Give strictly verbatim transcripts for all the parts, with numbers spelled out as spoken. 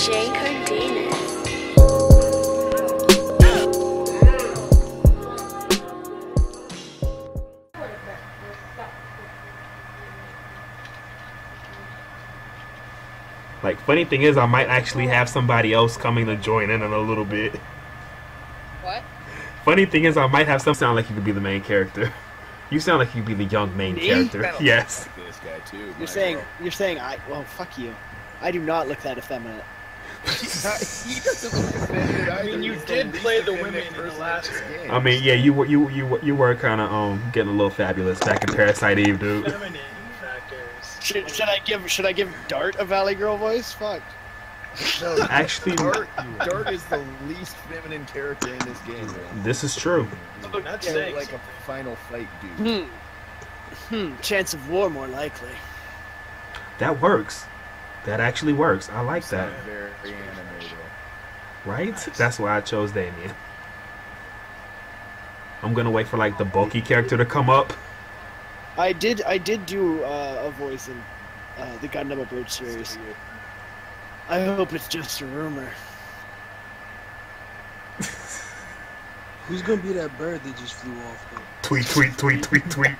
Shake her demons. Like, funny thing is, I might actually have somebody else coming to join in in a little bit. What? Funny thing is, I might have some sound like you could be the main character. You sound like you'd be the young main Me? character. Yes. Like this guy too. You're saying, girl. you're saying, I well, fuck you. I do not look that effeminate. He doesn't look effeminate. I mean, you did play the women in the last game. I mean, yeah, you were, you you you were kind of um getting a little fabulous back in Parasite Eve, dude. Should, should I give Should I give Dart a Valley Girl voice? Fuck. No, actually, Dart, Dart is the least feminine character in this game. Man. This is true. Oh, that's yeah, like a final fight, dude. Hmm. Hmm. Chance of war, more likely. That works. That actually works. I like that. Very animated. Right? Nice. That's why I chose Damien. I'm gonna wait for like the bulky character to come up. I did. I did do uh, a voice in uh, the Gundam Bird series. I hope it's just a rumor. Who's gonna be that bird that just flew off? Though? Tweet, tweet, tweet, tweet, tweet.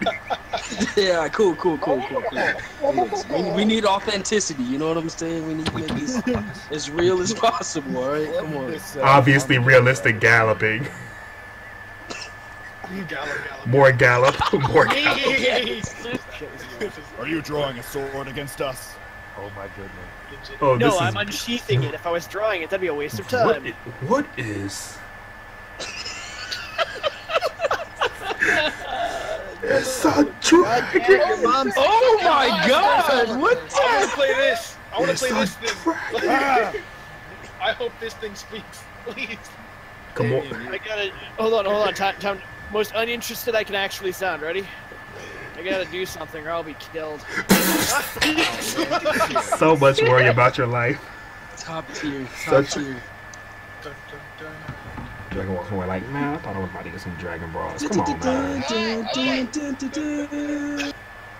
Yeah, cool, cool, cool, cool, cool. Yes. We, we need authenticity. You know what I'm saying? We need to make this as real as possible. All right, come on. Obviously, realistic galloping. Gallop, gallop. More gallop, more gallop. Are you drawing a sword against us? Oh my goodness. Oh, no, I'm is... unsheathing it. If I was drawing it, that'd be a waste of time. What is... What is... It's a dragon! Mom's... Oh my god! What the... I wanna play this! I wanna it's play this thing! I hope this thing speaks, please. Come on. I gotta... Hold on, hold on, time... time. Most uninterested I can actually sound. Ready? I gotta do something or I'll be killed. So much worry about your life. Top tier. Top Such... tier. Dragon walks away like, man, I thought I was about to get some Dragon Brawls. Come on, man.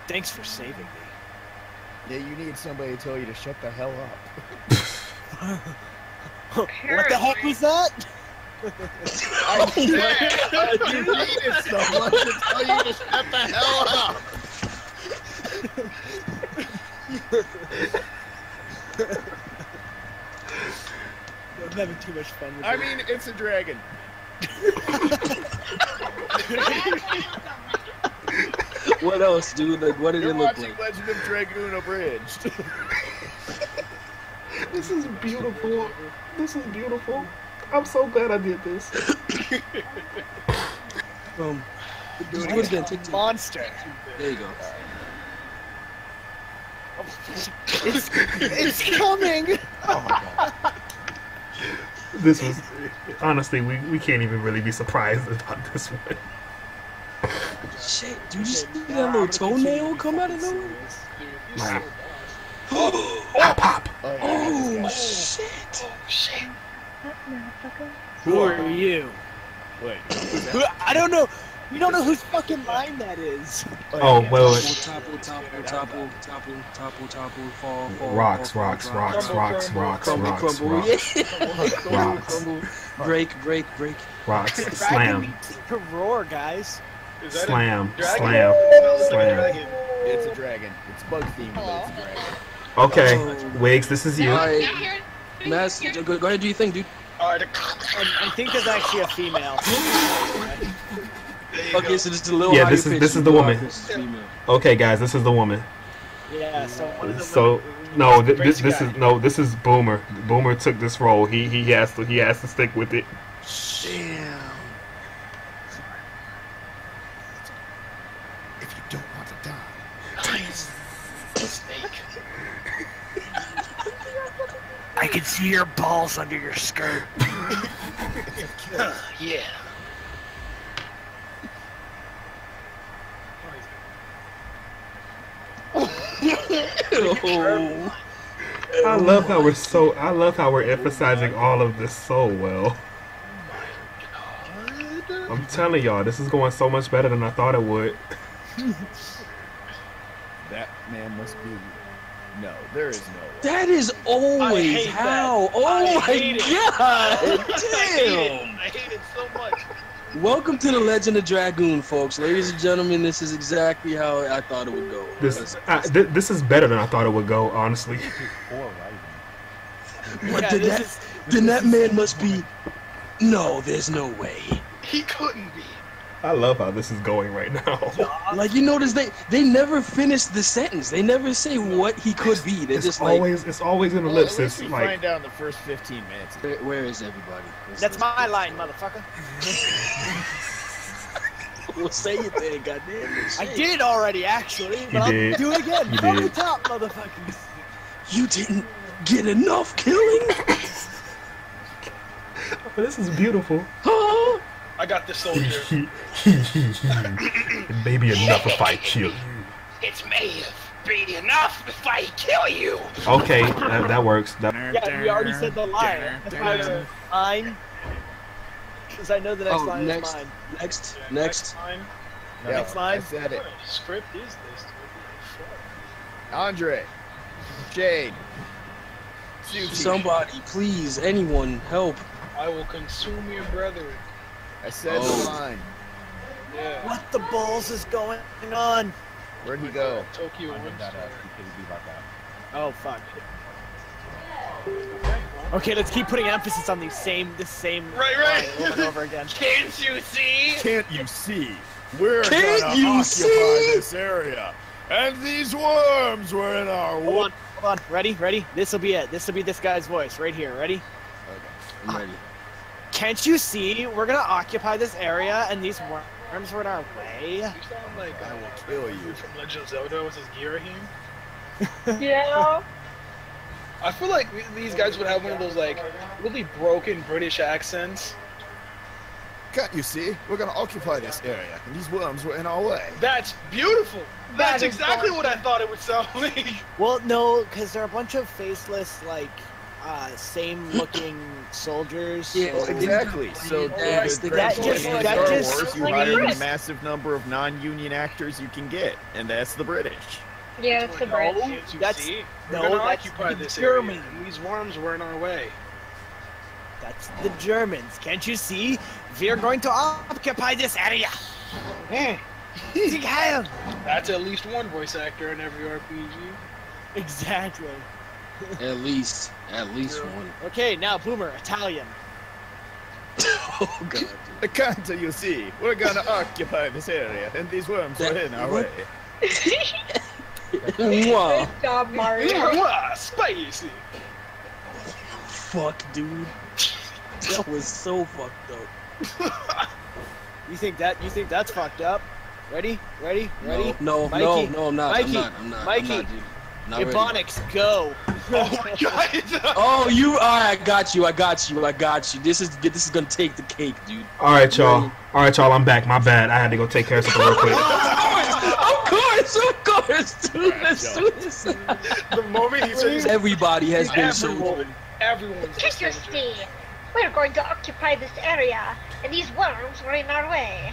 Thanks for saving me. Yeah, you need somebody to tell you to shut the hell up. What the heck was that? I do need someone to tell you to shut the hell up. I'm having too much fun with I you. mean, it's a dragon. What else, dude? Like, what did You're it look like? You're watching Legend of Dragoon abridged. This is beautiful. This is beautiful. I'm so glad I did this. um, do it again. Take two. Monster. There you go. It's, it's coming. Oh my god. This was honestly, we we can't even really be surprised about this one. Shit, dude, you just see that little toenail come out of nowhere? Wow. Oh, oh, pop. Oh, oh shit. Oh shit. Who are you? Wait. I don't know. We don't know whose fucking line that is. Oh, well. Topple, topple, topple, topple, topple, topple, fall, fall. Rocks, rocks, rocks, rocks, rocks, rocks, rocks. Break, break, break. Rocks, slam. Roar, guys. Slam, slam, slam. It's a dragon. It's bug themed, but it's a dragon. Okay, Wiggs, this is you. Mass, go, go ahead, do you think, dude? Uh, I, I think there's actually a female. Okay, so just a little. Yeah, this is this is the woman. Okay, guys, this is the woman. Yeah. So. One of the so no, th this this guy. is no, this is Boomer. Boomer took this role. He he has to he has to stick with it. Damn. If you don't want to die, mistake. I can see your balls under your skirt. uh, yeah. Oh. I love how we're so. I love how we're emphasizing all of this so well. Oh my god! I'm telling y'all, this is going so much better than I thought it would. That man must be No, there is no way. That is always how. That. Oh I my god! Damn! I hate it. I hate it so much. Welcome to The Legend of Dragoon, folks. Ladies and gentlemen, this is exactly how I thought it would go. This, I, th this is better than I thought it would go, honestly. What, yeah, did that, is, then that man must be... No, there's no way. He couldn't be. I love how this is going right now. Like, you notice they they never finish the sentence. They never say what he could be. They just always like, it's always an ellipsis. Well, like, find out in the first fifteen minutes. Where, where is everybody? Where's That's my place? line, motherfucker. Well, say it then, goddamn it. I did already, actually. But I'll do it again. From the top, motherfuckers. You didn't get enough killing. Oh, this is beautiful. I got this soldier. Maybe enough if I kill you. It's me. Be enough if I kill you. Okay, that, that works. That yeah, we already said the line. That's mine. Because I know the next oh, line next, is mine. Next, yeah, next. Next line. No, next line. I said it. What script is this? Andre. Jade. Suki. Somebody, please, anyone, help. I will consume your brethren. I said oh. the line. Yeah. What the balls is going on? Where'd he go? Tokyo. Oh fuck. Okay, let's keep putting emphasis on the same, the same. Right, right. Over and over again. Can't you see? Can't you see? We're Can't gonna you occupy see? this area, and these worms were in our. Hold on, hold on. Ready, ready. This will be it. This will be this guy's voice right here. Ready? Okay, I'm ready. Can't you see? We're gonna occupy this area, and these worms were in our way. You sound like I will kill you from Legend of Zelda. Was his Ghirahim? Yeah. I feel like these guys would have one of those like really broken British accents. Can't you see? We're gonna occupy this area, and these worms were in our way. That's beautiful. That's that exactly awesome. What I thought it would sound like. Well, no, because they're a bunch of faceless like. Uh, same-looking soldiers. Yeah, so exactly. So yeah, the that just, that Star just Wars, you hire the massive number of non-union actors you can get, and that's the British. Yeah, it's the no, British. That's no, that's the this German. Area. These worms were in our way. That's the Germans. Can't you see? We're going to occupy this area. Yeah. That's at least one voice actor in every R P G. Exactly. At least, at least one. Okay, now Boomer, Italian. Oh god. The can't you see? We're gonna occupy this area, and these worms that, are in our what? way. Good job, Mario. Spicy. Fuck, dude. That was so fucked up. You think that? You think that's fucked up? Ready? Ready? Ready? No, no, Mikey. no, no, I'm not. Mikey. I'm not. I'm not. Mikey. I'm not, dude. Ebonics, go! Oh my god! Oh, you! Alright, I got you. I got you. I got you. This is this is gonna take the cake, dude. All right, y'all. All right, y'all. I'm back. My bad. I had to go take care of something real quick. Of course, of course, of course, dude. Right, as soon as the moment he says everybody has been so. Everyone. Can't you see? We're going to occupy this area, and these worms were in our way.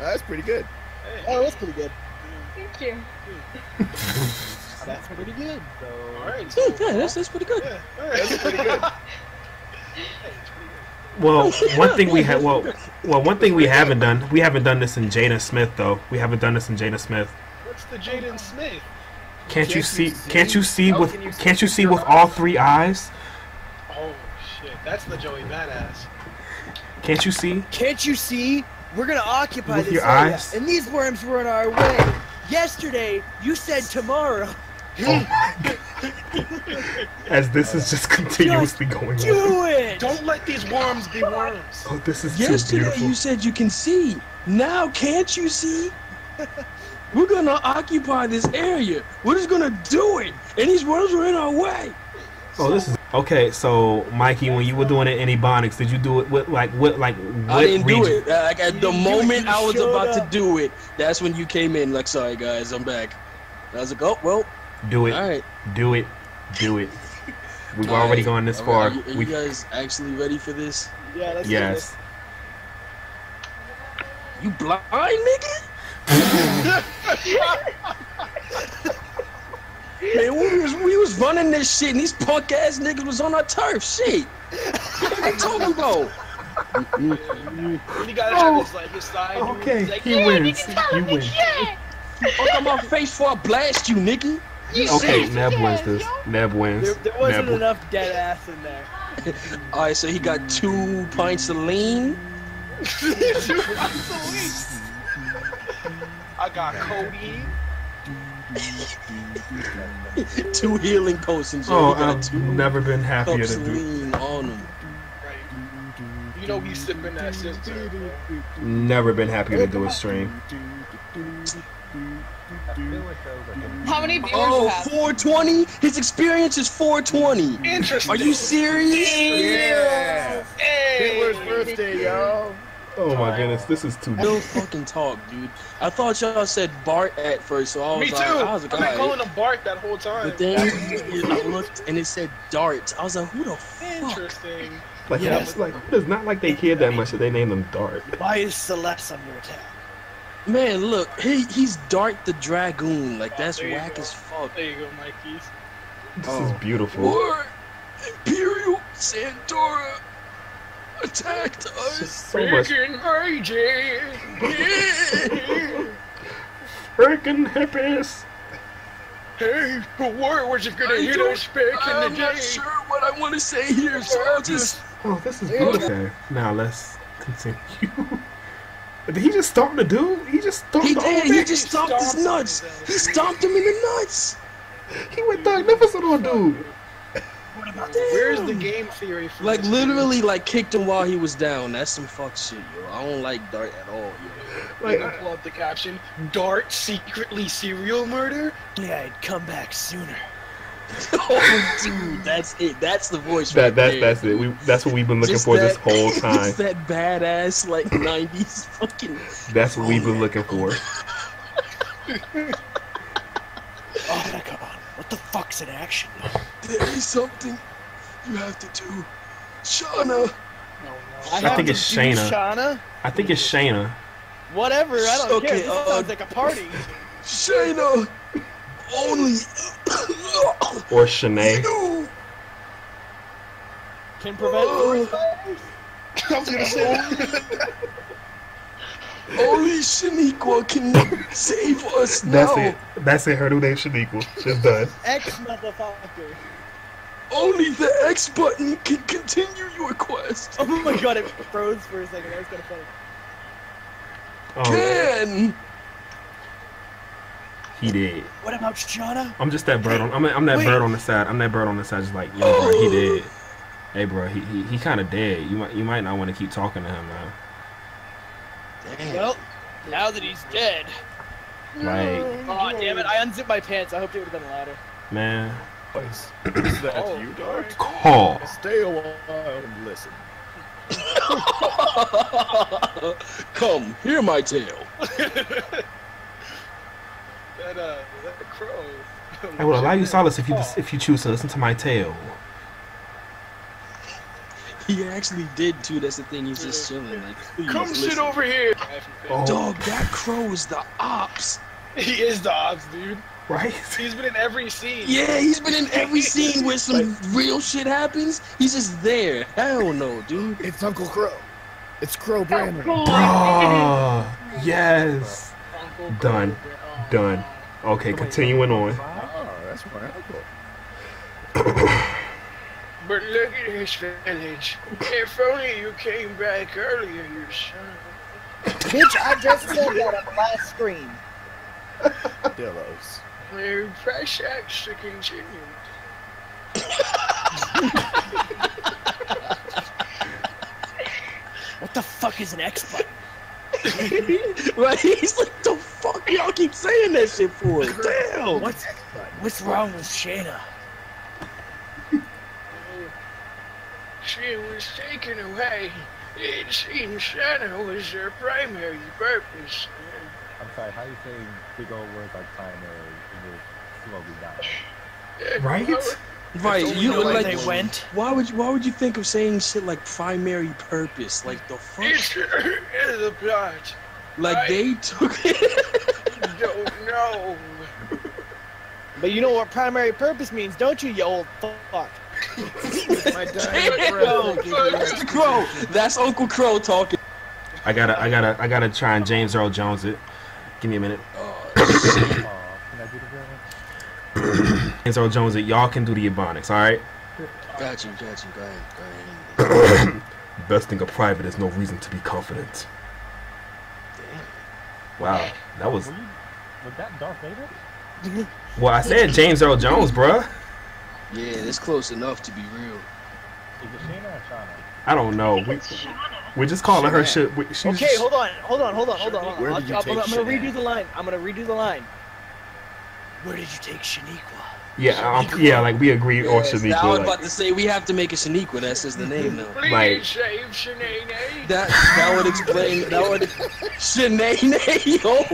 Oh, that's pretty good. Hey. Oh, that's pretty good. Thank you. That's pretty good. So, all right. So, yeah, that's, that's pretty good. Yeah, all right. That's pretty good. Well, one thing we have, well, well, one thing we haven't done, we haven't done this in Jaden Smith though. We haven't done this in Jaden Smith. What's the Jaden Smith? Can't, can't you see? You see? Can't you see oh, with? Can you see can't you see with all three eyes? Oh shit! That's the Joey Badass. Can't you see? Can't you see? We're gonna occupy with this your area, eyes? And these worms were in our way. Yesterday, you said tomorrow. Oh As this is just continuously just going do on. Do it! Don't let these worms be worms. Oh, this is Yesterday, too beautiful. You said you can see. Now, can't you see? We're gonna occupy this area. We're just gonna do it. And these worms were in our way. Oh, so this is okay. So, Mikey, when you were doing it in Ebonics, did you do it with like what, like what I didn't region? do it. Like at the you, moment you I was about up. to do it, that's when you came in. Like, sorry guys, I'm back. I was like, oh well. Do it. All right. Do it. Do it. We've all already right. gone this all far. Right. Are, you, are we... you guys actually ready for this? Yeah. Let's yes. Do this. You blind, nigga? Man, we was we was running this shit, and these punk ass niggas was on our turf. Shit, what they talking about? When he got out, was like his side. Okay, like, he yeah, wins. You win. Yeah. Fuck on my face before I blast you, nigga. You okay, Neb wins this. Neb wins. There, there wasn't Neb enough dead ass in there. All right, so he got two pints of lean. two pints of lean. I got Kobe. Two healing potions. Oh, I've never been happier to do. On them. Right. You know we sipping that shit. Never been happier to do a stream. How many viewers? Oh, four twenty. His experience is four twenty. Interesting. Are you serious? Yeah. Hitler's birthday, y'all. Oh my goodness, this is too. No fucking talk, dude. I thought y'all said Bart at first, so I was Me like, too. I was like, I've been calling him Bart that whole time. But then I looked and it said Dart. I was like, who the fuck? Interesting. Like, yeah, it's like, it's not like they cared that much that they named him Dart. Why is Celeste under attack? Man, look, he he's Dart the Dragoon. Like, that's oh, whack as fuck. There you go, Mikey's. This oh. is beautiful. War Imperial Santora attacked us. So freaking raging. Freaking hippies. Hey, but war wasn't gonna I hit us back I'm in the day. I'm not sure what I want to say here, so I'll just. Oh, this is beautiful. Okay, now let's continue. Did he just stomp the dude? He just stomped he the whole did. Thing? He just stomped, he stomped his nuts. He stomped him in the nuts. He went magnificent on dude. What about that? Where's the game theory for Like this literally game? Like kicked him while he was down. That's some fuck shit, yo. I don't like Dart at all, yo. Like, I pull up the caption. Dart secretly serial murder? Yeah, I'd come back sooner. Oh, dude, that's it. That's the voice. That right that's there. that's it. We that's what we've been looking just for that, this whole time. Just that badass like nineties fucking. That's what we've been looking for. Oh my god! What the fuck's in action? There is something you have to do, Shauna. No, no. I, I think it's Shayna. Shauna. I think it's Shayna. Whatever. I don't okay, care. This uh, sounds like a party. Shayna. Only or Shanae you can prevent uh, I was gonna say only Shaniqua can save us now. That's it. That's it. Her new name Shaniqua. She's done. X motherfucker. Only the X button can continue your quest. Oh my god! It froze for a second. That was kind of funny. Oh. Can. He did. What about Shauna? I'm just that bird on. I'm, I'm that Wait. bird on the side. I'm that bird on the side. Just like, yo, oh. bro, he did. Hey, bro, he he, he kind of dead. You might you might not want to keep talking to him, man. Damn. Well, now that he's dead. Like. Oh damn it! I unzipped my pants. I hoped it would have been louder. Man. Is that oh, you, Dart? Call. Stay a while and listen. Come, hear my tale. That, uh, that crow. I will allow you solace if you if you choose to listen to my tale. He actually did too. That's the thing. He's just chilling. Like, come sit listen. over here. Oh. Dog, that crow is the ops. He is the ops, dude. Right? He's been in every scene. Yeah, he's been in every scene where some like, real shit happens. He's just there. Hell no, dude. It's Uncle Crow. It's Crow Brandon. Bro, yes. Uncle Done. Crow. Done. Okay, continuing on. Oh, that's wonderful. But look at his village. If only you came back earlier, you son of a bitch, I just said that on the last screen. Dillos. You press X to continue. What the fuck is an X button? Right, he's like, the fuck y'all keep saying that shit for? Damn! What's, what's wrong with Shayna? She was taken away. It seems Shayna was her primary purpose. I'm sorry, how are you saying big old words like primary in your slowly dying? Right? Right, so you like they went. Why would you, why would you think of saying shit like primary purpose, like the fuck? It's the plot. Like I they took. Don't know. But you know what primary purpose means, don't you, you old fuck? My Crow. Crow. That's Uncle Crow talking. I gotta, I gotta, I gotta try and James Earl Jones it. Give me a minute. James Earl Jones it. Y'all can do the ebonics, all right? Got you, got you. Go ahead, go ahead. Best thing of private is no reason to be confident. Damn. Wow, that was. Was that Darth Vader? Well, I said James Earl Jones, bruh. Yeah, that's close enough to be real. Is it Shana or Shana? I don't know. We, we're just calling Shana. her shit. We, she's okay, hold on, hold on, hold on, hold on. Hold on. Where did you I'll, take I'll, I'm gonna redo the line. I'm gonna redo the line. Where did you take Shaniqua? Yeah, um, Shaniqua. Yeah, like we agreed yeah, on Shaniqua. I was like, about to say we have to make a Shaniqua. That says the name though. Please like, save Shanae. That that would explain. That would Shanae. Yo.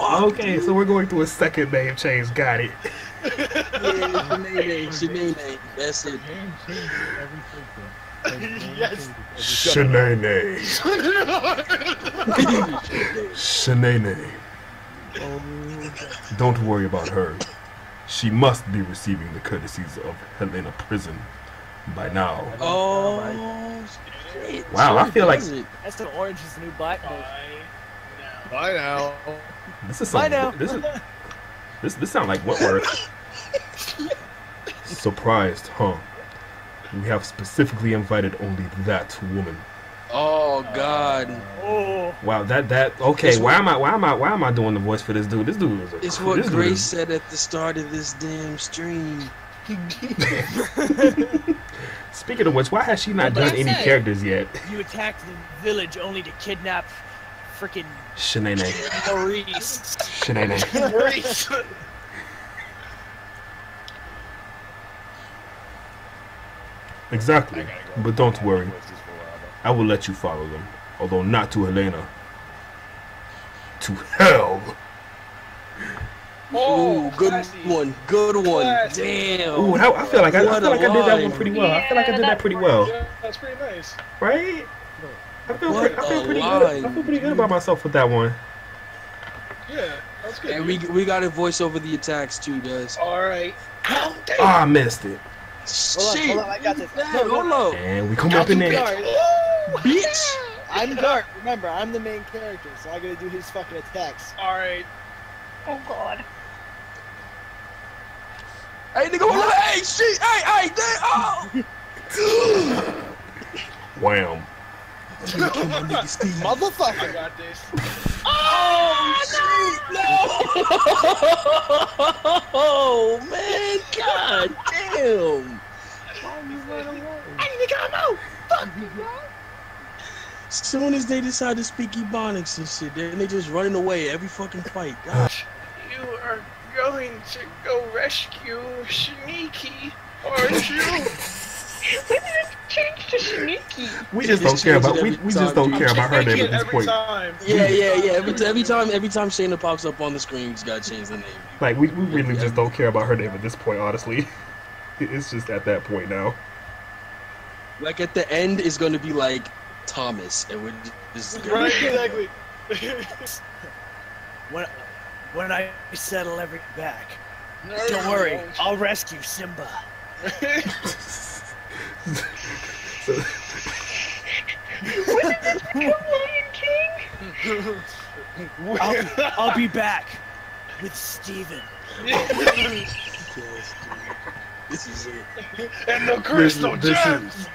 Oh, okay, dude. So we're going through a second name change. Got it. Yeah, Shanae, Shanae, that's it. Yes. Shanae. Shanae. Don't worry about her. She must be receiving the courtesies of Helena Prison by now. Oh. Shit. Wow, I feel like that's the Orange Is the New Black. Bye now. This is some, Bye now. This is. This this sound like what word? Surprised, huh? We have specifically invited only that woman. Oh God! Oh. Wow, that that okay. It's why what, am I why am I why am I doing the voice for this dude? This dude is. A, it's what Grace is, said at the start of this damn stream. Speaking of which, why has she not well, done any said, characters yet? You attacked the village only to kidnap. Freaking Shanae. Maurice. Shanae. Maurice. Exactly. Go. But don't worry. I will let you follow them. Although not to Helena. To hell. Oh, ooh, good classy. one. Good one. Classy. Damn. Ooh, I, I feel like, I, I, feel like I did that one pretty well. Yeah, I feel like I did that pretty well. Yeah, that's pretty nice. Right? I feel, pretty, I, feel pretty good. I feel pretty good about myself with that one. Yeah, that's good. And we, we got to voice over the attacks too, guys. All right. Oh, oh, I missed it. Hold on, hold on, I got this. Hold on. And we come up in there. Bitch. I'm Dart. Remember, I'm the main character, so I got to do his fucking attacks. All right. Oh, God. Hey, nigga, hold on. Hey, shit. Hey, hey, damn. Oh. Wham. Motherfucker! I got this. Oh, oh no! No! Oh man! God damn! I need to come out. Fuck you, bro. Soon as they decide to speak ebonics and shit, then they just running away every fucking fight. Gosh. You are going to go rescue Shaniqua, aren't you? Why did it change to Shaniqua? We just don't care about we, we just don't care about her name at this point. Yeah, yeah, yeah. Every every time every time Shayna pops up on the screen, she's gotta change the name. Like we, we really just don't care about her name at this point, honestly. It's just at that point now. Like at the end it's gonna be like Thomas and we're just gonna right, exactly. When when I settle every back. No, don't no, worry, no. I'll rescue Simba. So, when did this become Lion King? I'll, I'll be back with Steven. This is it. And the crystal this, this gems.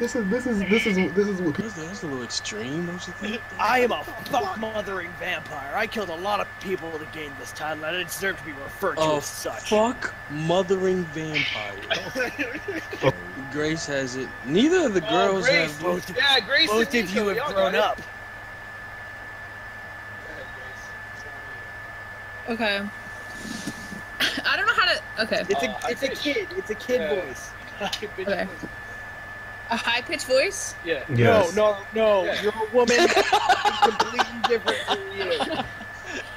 Is, this is this is this is this is what. That's a little extreme, don't you think? I am a fuck mothering vampire. I killed a lot of people to gain this title, and I deserve to be referred to oh, as such. Fuck mothering vampire. Oh. Grace has it. Neither of the girls oh, have both. Yeah, Grace. Both of you have grown up. Okay. I don't know how to. Okay. It's a it's a kid. It's a kid yeah. voice. Okay. A high-pitched voice? Yeah. Yes. No, no, no. Yeah. You're a woman. It's completely different from you.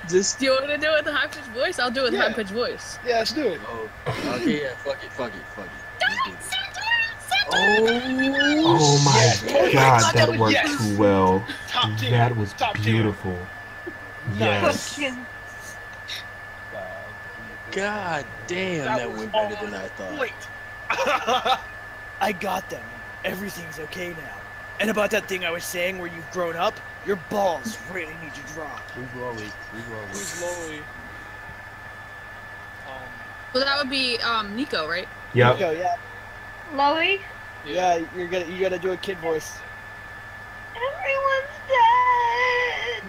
Just... Do you want me to do it with a high-pitched voice? I'll do it with yeah. a high-pitched voice. Yeah, let's do it. Oh, okay, yeah. Fuck it, fuck it, fuck it. Don't it. Oh, oh my yes. God, that worked yes. too well. Top that was top beautiful. Tier. Yes. Nice. Wow. God damn, that, that went better than I thought. I got them. Everything's okay now. And about that thing I was saying where you've grown up, your balls really need to drop. Who's Lolly? Who's Lolly? So that would be um, Nico, right? Yep. Nico, yeah. Lolly? Yeah, you're gonna you gotta do a kid voice. Everyone's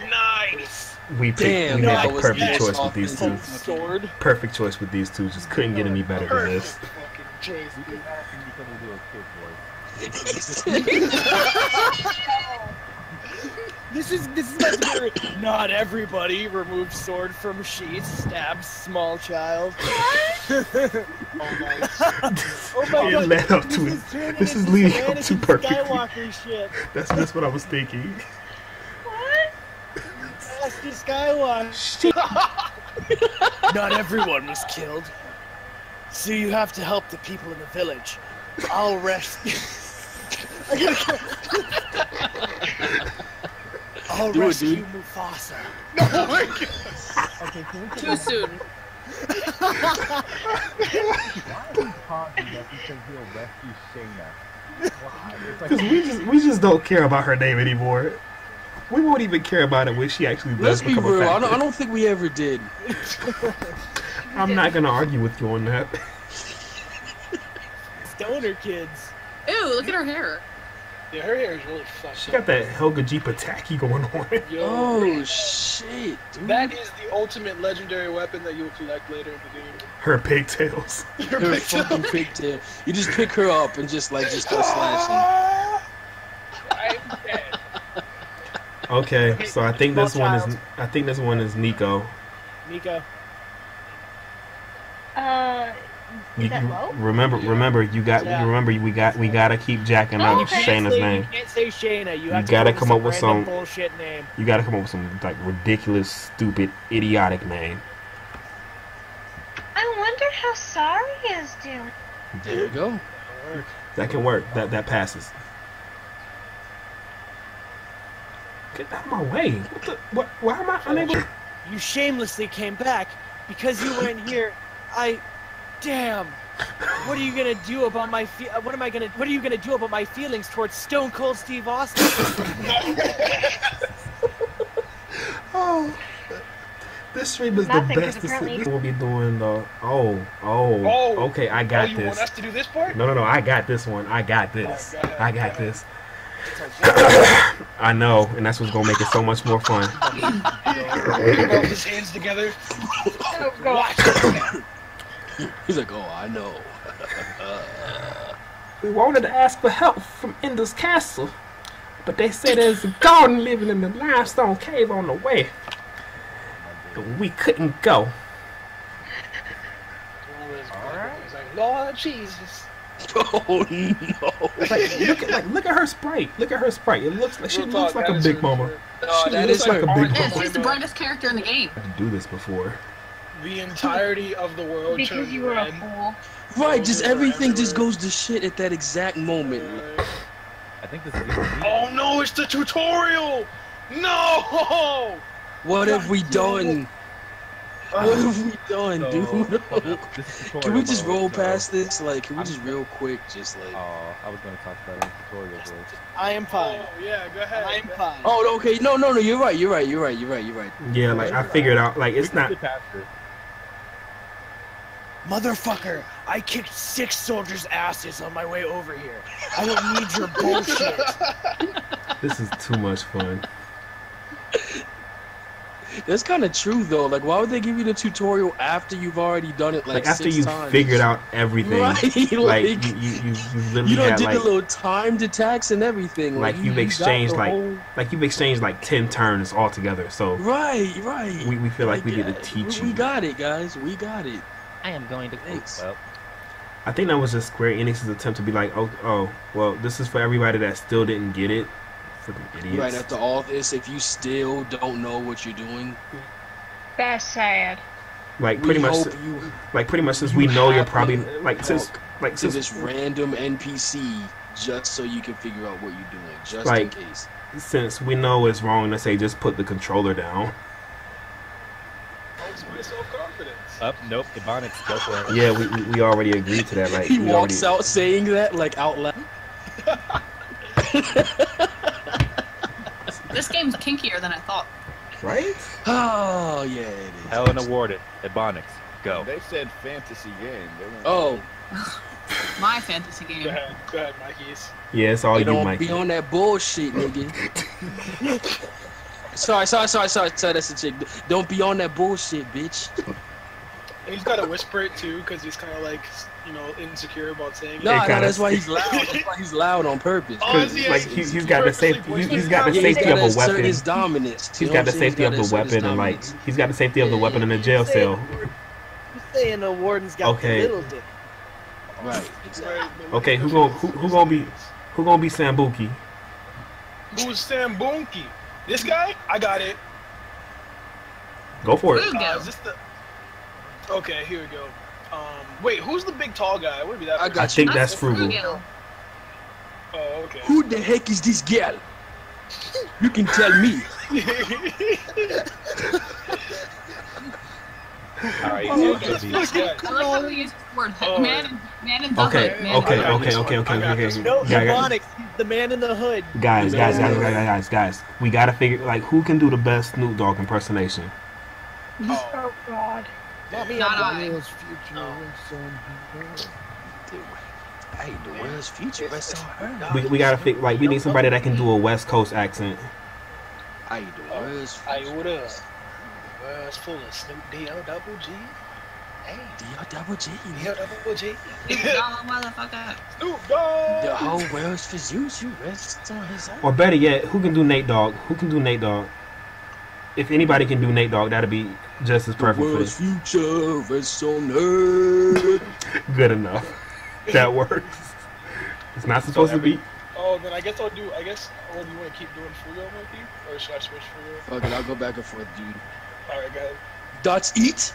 dead. Nice. We picked. We made the perfect choice with these two. Sword. Perfect choice with these two. Just couldn't get any better than this. This is this is my spirit. Not everybody removes sword from sheath, stabs small child. What? Oh my! Oh my God! Led up to it. This is leading up to perfect. Skywalker shit. That's that's what I was thinking. What? That's the Skywalker. Not everyone was killed, so you have to help the people in the village. I'll rescue. I gotta I'll do rescue it, dude. Mufasa. No, oh my gosh. Okay, can we Too on? soon. Why are we talking that he says he'll rescue Shayna? Why? It's like we just we just don't care about her name anymore. We won't even care about it when she actually does Let's become be real. a factor. I don't, I don't think we ever did. I'm yeah. not gonna argue with you on that. Stoner kids. Ew! Look at her hair. Yeah, her hair is really fucked. She got that Helga G. Pataki going on. Yo, oh shit, dude. That is the ultimate legendary weapon that you'll collect later in the game. Her pigtails. Her, her pigtail. fucking pigtail. You just pick her up and just like just start slashing. I'm dead. Okay, so I think this one is I think this one is Nico. Nico. Uh You, you remember, remember, you got, yeah. remember, we got, we gotta keep jacking no, up Shayna's name. You can't say Shayna. You, have you gotta to come up with some bullshit name. You gotta come up with some like ridiculous, stupid, idiotic name. I wonder how Sorry is doing. There you go. That can work. That that passes. Get out of my way! What the, what, why am I unable? You shamelessly came back because you weren't here. I. Damn! What are you gonna do about my fe What am I gonna? What are you gonna do about my feelings towards Stone Cold Steve Austin? Oh, this stream is Nothing, the best. This apparently... will be doing the. Oh, oh, oh. Okay, I got oh, you this. You want us to do this part? No, no, no. I got this one. I got this. Oh, God, I got God. this. I know, and that's what's gonna make it so much more fun. Put his hands together. Oh, God. He's like, oh, I know. We wanted to ask for help from Indel's castle, but they said there's a garden living in the limestone cave on the way. But we couldn't go. Alright. He's like, Lord Jesus. Oh no! Like, look at like look at her sprite. Look at her sprite. It looks like she looks like a big mama. She looks like a big mama. She's the brightest character in the game. I had to do this before. The entirety of the world because you were red. a fool. Right, just everything just goes to shit at that exact moment. I think this is Oh no, it's the tutorial! No! What have we done? What have we done, dude? Can we just roll past this? Like, can we just real quick just like... Oh, I was gonna talk about it in the tutorial. I am Pine. Oh, yeah, go ahead. I am Pine. Oh, okay, no, no, no, you're right, you're right, you're right, you're right, you're right. Yeah, like, I figured out, like, it's not... Motherfucker, I kicked six soldiers' asses on my way over here. I don't need your bullshit. This is too much fun. That's kind of true, though. Like, why would they give you the tutorial after you've already done it, like, like after six you've times? figured out everything? Right? Like, like you, you, you, you literally you done did like, a little timed attacks and everything. Like, like you've you exchanged, like, whole... like you've exchanged, like, ten turns altogether, so... Right, right. We, we feel like I we need to teach we, you. We got it, guys. We got it. I am going to Thanks. Well, I think that was just Square Enix's attempt to be like, oh, oh, well, this is for everybody that still didn't get it. Freaking idiots. Right after all this, if you still don't know what you're doing, that's sad. Like we pretty much, you, like pretty much, since we know you're probably like since like since this random N P C just so you can figure out what you're doing, just like, in case. Since we know it's wrong to say just put the controller down. It's my self-confidence. up? Nope, Ebonics, go for it. Yeah, we, we, we already agreed to that, right? He we walks already... out saying that, like, out loud. This game's kinkier than I thought. Right? Oh, yeah, it is. Helen awarded. Ebonics, go. They said fantasy game. They oh. My fantasy game. Go ahead, go ahead, Mikey's. Yeah, it's all you, Mikey. Don't be on that bullshit, nigga. Sorry, sorry, sorry, sorry, sorry, that's a chick. Don't be on that bullshit, bitch. He's gotta whisper it too, cause he's kind of like, you know, insecure about saying it. No, no, that's why he's loud. That's why he's loud on purpose. Oh, he like he's, he's, he's got the safety. He's, he's got the yeah, safety of a weapon. His dominance. He's got the safety of the weapon, and like he's got the safety of the weapon in the jail cell. You're saying the warden's got the middle dick. Right. Exactly. Okay, who gonna who, who gonna be who gonna be Sambunki? Who's Sambunki? This guy? I got it. Go for it. Uh, is this the... Okay, here we go. Um, wait, who's the big tall guy? What would be that? I, got I think you. That's Frugal. Frugal. Oh, okay. Who the heck is this girl? You can tell me. Alright, oh, I like how we use the word oh. man, man in the okay. hood. Man okay, okay, okay, okay, okay, okay, okay. No, Ebonics, he's the man in the hood. Guys, guys, guys, guys, guys, guys. We gotta figure, like, who can do the best Snoop Dogg impersonation? Oh, oh God. Not me, I. Future I hate the world's future, but so hard. We, we gotta figure, like, we need somebody that can do a West Coast accent. I hate the world's future. World's full of Snoop D L double G. Hey, D L double G. D L double G. Snoop Dogg. The whole world's for you. You rest on his own. Or better yet, who can do Nate Dogg? Who can do Nate Dogg? If anybody can do Nate Dogg, that'd be just as perfect. The world's future rests on earth. Good enough. That works. It's not supposed so every, to be. Oh, then I guess I'll do. I guess. Or do you want to keep doing Frugal with you, or should I switch Frugal? Okay, I'll go back and forth, dude. Alright, guys. Dots eat?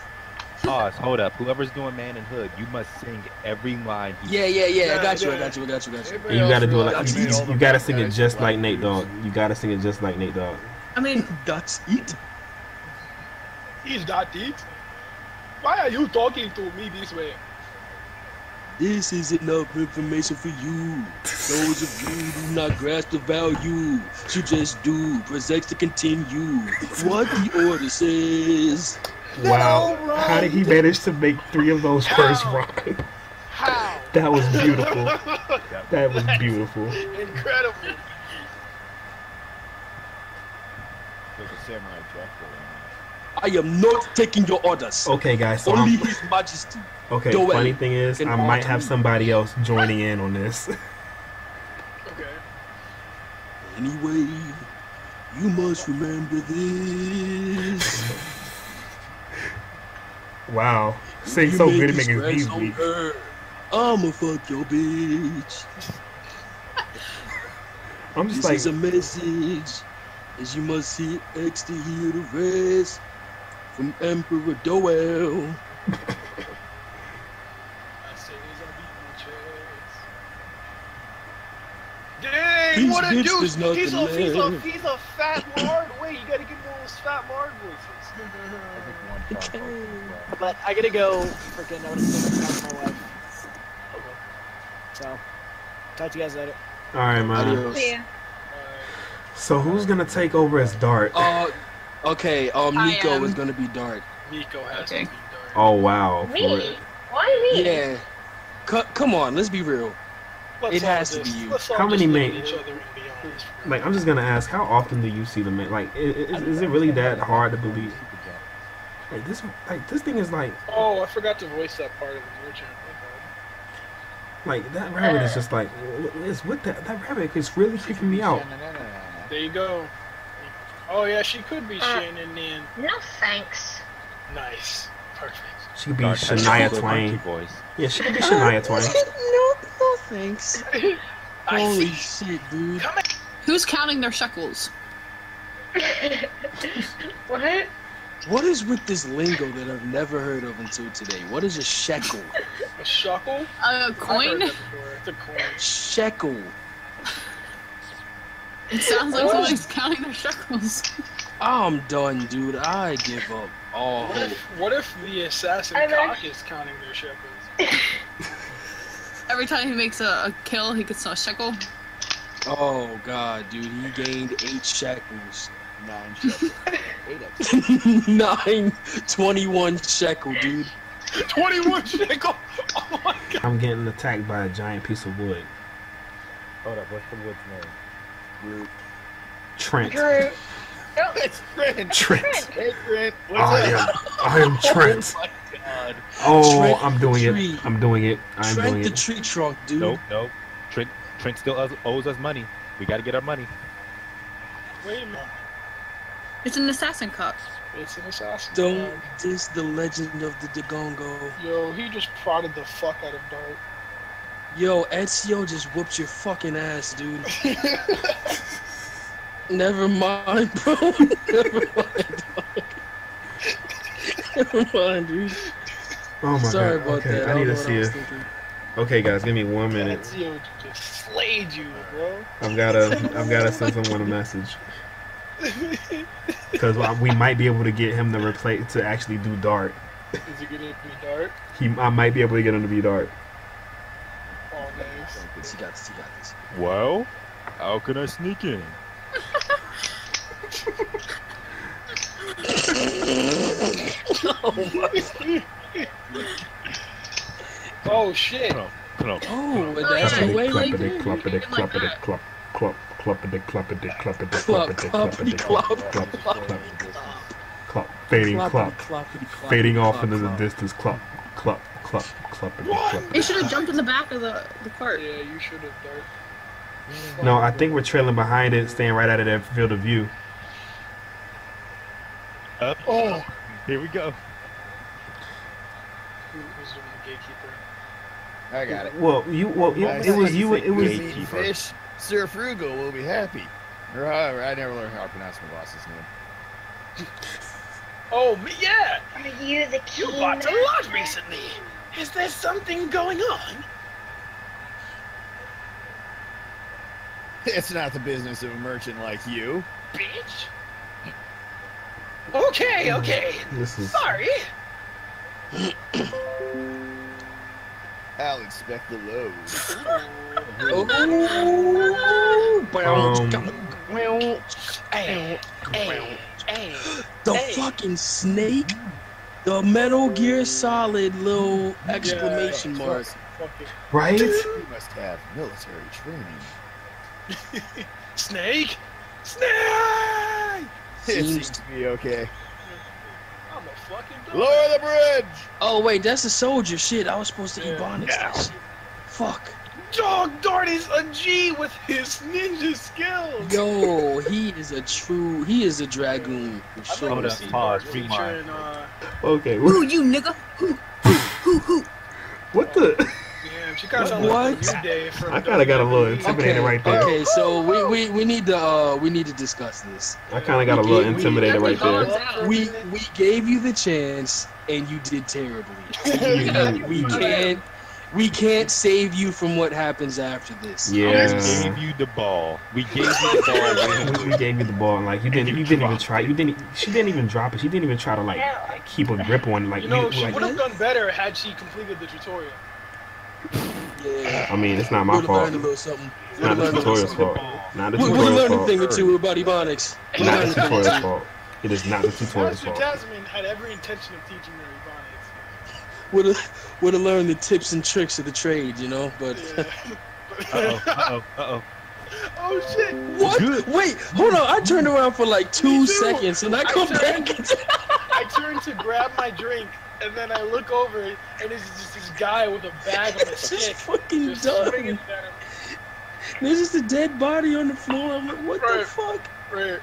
Pause, hold up. Whoever's doing Man in Hood, you must sing every line. Yeah, yeah, yeah, yeah, I got you, yeah. I got you, I got you, I got you. You gotta do it like, you, you, you gotta sing it just like Nate Dogg. You gotta sing it just like Nate Dogg. I mean, dots eat? Is that it? Why are you talking to me this way? This is enough information for you. Those of you who do not grasp the value should just do. Projects to continue. What the order says. Wow. How did he manage to make three of those first rhyme? How? That was beautiful. That was beautiful. Incredible. Like a samurai jackal. I am not taking your orders. Okay, guys. So only I'm... His Majesty. Okay, the funny thing is, I might have somebody else joining in on this. Okay. Anyway, you must remember this. Wow. Sing so good, making these beats. I'ma fuck your bitch. I'm just this like... This is a message, as you must see X to hear the rest from Emperor Doel. Dang, what a dude! He's a, he's, a, he's a fat lard. Wait, you gotta give him all those fat lard voices. Okay. But I gotta go freaking notice my wife. Okay. So, talk to you guys later. Alright, man. Yeah. So, who's gonna take over as Dart? Uh, okay, um, Nico is gonna be Dart. Nico has okay. to be Dart. Oh, wow. Me? Why me? Yeah. C come on, let's be real. Let's it has to be you. How many main? Like, I'm just gonna ask, how often do you see the main? Like, is, is it really that hard to believe? Like this, like this thing is like. Oh, I forgot to voice that part of the original. Like that rabbit is just like, it's with that that rabbit is really freaking me out. There you go. Oh yeah, she could be uh, Shannon. Then. No thanks. Nice, perfect. She could be Dark, Shania Twain. Voice. Yeah, she could be Shania Twain. No, no thanks. Holy shit, dude. Who's counting their shekels? What? What is with this lingo that I've never heard of until today? What is a shekel? A shekel? A coin? It's a coin. Shekel. It sounds like somebody's counting their shekels. I'm done, dude. I give up. Oh, what if, what if the assassin I'm cock actually... is counting their shekels? Every time he makes a, a kill, he gets a shekel. Oh god, dude, he gained eight shekels. Nine shekels. Eight of them. Nine. twenty-one shekel, dude. twenty-one shekel? Oh my god. I'm getting attacked by a giant piece of wood. Hold up, what's the wood's name? Root. Trent. Groot. No, it's Trent. Trent. Hey, Trent. I am, I am Trent. Oh, my God. Oh Trent I'm doing tree. it. I'm doing it. I'm Trent doing it. Trent the tree trunk, dude. Nope, nope. Trent, Trent still owes us money. We got to get our money. Wait a minute. It's an assassin cock. It's an assassin Don't dog. diss the legend of the Dagongo. Yo, he just prodded the fuck out of Dart. Yo, Ezio just whooped your fucking ass, dude. Never mind, bro. Never mind, dog. Never mind, dude. Oh my Sorry god. About okay, that. I, I need to see it. Okay, guys, give me one minute. Ezio just slayed you, bro. I've gotta, I've gotta send someone a message. Because we might be able to get him to replace to actually do Dart. Is he gonna be Dart? He, I might be able to get him to be Dart. Oh, nice. He got this. He got this. Well, how can I sneak in? Oh, my. Oh shit! Clump, clump. Oh, that's a way like that. Clumpity, clumpity, clump, clump, clumpity, clumpity, clumpity, clumpity, clumpity, clumpity, clump, fading, clump, fading off into the distance, clump, clump, clump, clumpity. You should have jumped in the back of the the cart. Yeah, you should have, Dart. No, I think we're trailing behind it, staying right out of that field of view. Up. Oh, here we go. Who was the gatekeeper? I got it. Well, you. Well, it, it was you. It was gatekeeper. Fish. Sir Frugal will be happy. Or however, I never learned how to pronounce my boss's name. Oh, me, yeah. Are you the king? You bought a lot recently. Is there something going on? It's not the business of a merchant like you, bitch. Okay, okay. This is... Sorry. I'll expect the lows. Oh. Um. Hey, hey, hey, the hey. fucking snake. The Metal Gear Solid little exclamation yeah, mark. Right? You must have military training. Snake? Snake! It seems to be okay. I'm a fucking dog. Lower the bridge! Oh wait, that's a soldier. Shit, I was supposed to yeah. Ebonics yeah. Shit. Fuck. Dog Dart is a G with his ninja skills! Yo, he is a true, he is a dragoon. Sure. Hold up, pause, be mine. Okay. Who you nigga? Who? Who? Who? What the? She what? What? I kind of got a little intimidated okay, right there. Okay, so we we we need to uh, we need to discuss this. I kind of got we a little gave, intimidated we, right there. We we gave you the chance and you did terribly. we, we can't we can't save you from what happens after this. Yeah, we gave you the ball. We gave you the ball. We gave you the ball and like you didn't you, you didn't even try. You didn't. She didn't even drop it. She didn't even try to like keep a grip on like. You know, she like, would have done better had she completed the tutorial. Yeah. I mean, it's not my fault. It's not the tutorial's fault. Not the tutorial's fault. We're learning a thing or two about Ebonics. Not the tutorial's fault. It is not the tutorial's fault. Jasmine had every intention of teaching her Ebonics. Would have, would have learned the tips and tricks of the trade, you know. But. Uh oh. Uh oh. Uh oh. Oh shit! What? Good. Wait, hold on. I turned around for like two seconds, and I come I back. Turned, I turned to grab my drink. And then I look over, and it's just this guy with a bag on a stick. It's fucking dumb. There's just a dead body on the floor. I'm like, what right. the fuck? Right.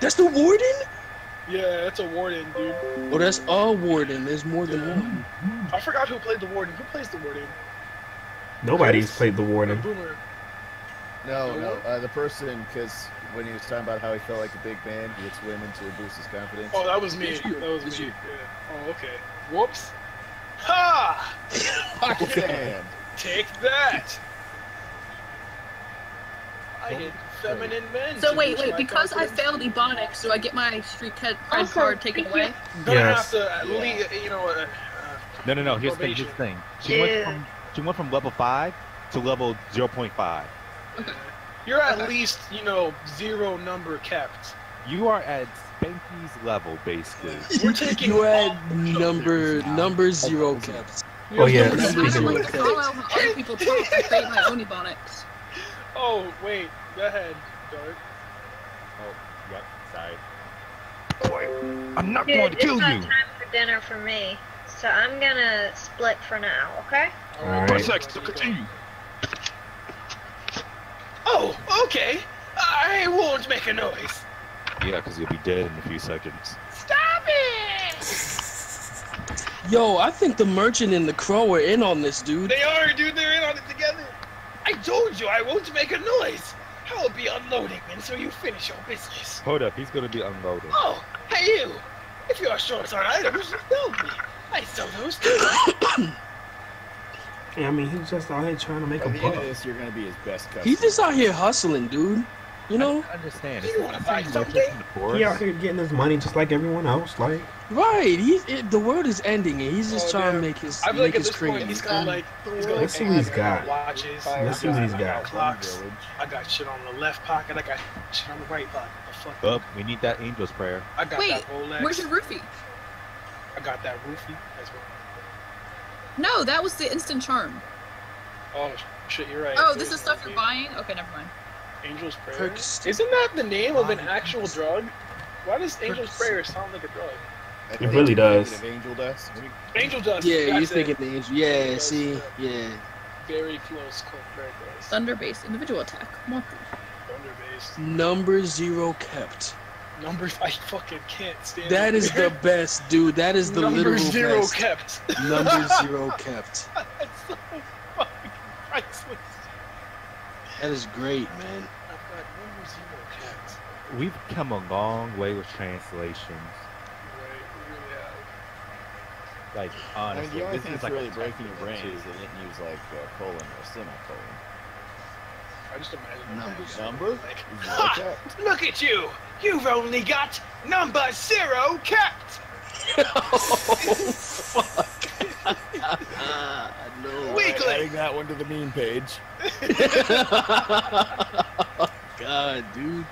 That's the warden? Yeah, that's a warden, dude. Oh, that's a warden. There's more than yeah. one. I forgot who played the warden. Who plays the warden? Nobody's Chris? played the warden. Boomer. No, no. Uh, the person, because... when he was talking about how he felt like a big man, he gets women to boost his confidence. Oh, that was me. That was me. Yeah. Oh, okay. Whoops. Ha! Fucking Take that! I hit feminine men. So wait, wait, because I failed Ebonics, do I get my street cred card taken away? Gonna yes. have to leave, you know, uh, no, no, no. Here's the thing. thing. She, yeah. went from, she went from level five to level zero point five. Okay. You're at least, you know, zero number kept. You are at Spanky's level, basically. We're taking you at number number zero kept. Oh yeah. I don't like to follow how other people talk and create my own Ebonics. Oh wait, go ahead, Dark. Oh, yep. Sorry. Boy, I'm not Dude, going to kill you. It's not time for dinner for me. So I'm gonna split for now, okay? Alright. One sec, so continue. Oh, okay. I won't make a noise. Yeah, because you'll be dead in a few seconds. Stop it! Yo, I think the merchant and the crow are in on this, dude. They are, dude. They're in on it together. I told you I won't make a noise. I'll be unloading until you finish your business. Hold up, he's gonna be unloading. Oh, hey you. If you are short on items, tell me. I sell those too. Yeah, I mean, he's just out here trying to make By a the end of this, you're gonna be his best customer. He's just out here hustling, dude. You know? I understand. You wanna buy something? He out here getting his money just like everyone else, like. Right. He's it, the world is ending, and he's just oh, trying dude. to make his I feel make like his cream. He's got like. He's got, Let's like, see what he's got. Watches. Let's see what he's got. Clocks. I got shit on the left pocket. I got shit on the right pocket. The fuck. Up. We need that angel's prayer. I got Wait, that Rolex. Where's your roofie? I got that roofie as well. No, that was the instant charm. Oh shit, you're right. Oh, this is stuff you're buying? Okay, never mind. Angel's Prayer? Perks. Isn't that the name of an actual Perks. drug? Why does Angel's Perks. Prayer sound like a drug? It really, really does. Angel dust. Angel dust. Yeah, you're thinking the angel. Yeah, angel see, dust. yeah. Very close. Cold, very close. Thunder base individual attack. Monthly. Thunder base. Number zero kept. Numbers I fucking can't stand. That is the best, dude. That is the Number literal best. Number zero kept. Number zero kept. That's so fucking priceless. That is great, man. I've got number zero kept. We've come a long way with translations. Right, we really have. Like honestly, I mean, the only this thing is like really breaking your brain is they didn't use like uh, colon or semicolon. I just imagine numbers. Number? Like, ha! Look at you! You've only got number zero kept! Oh, fuck. uh, no. Weekly! Adding that one to the meme page. God, dude.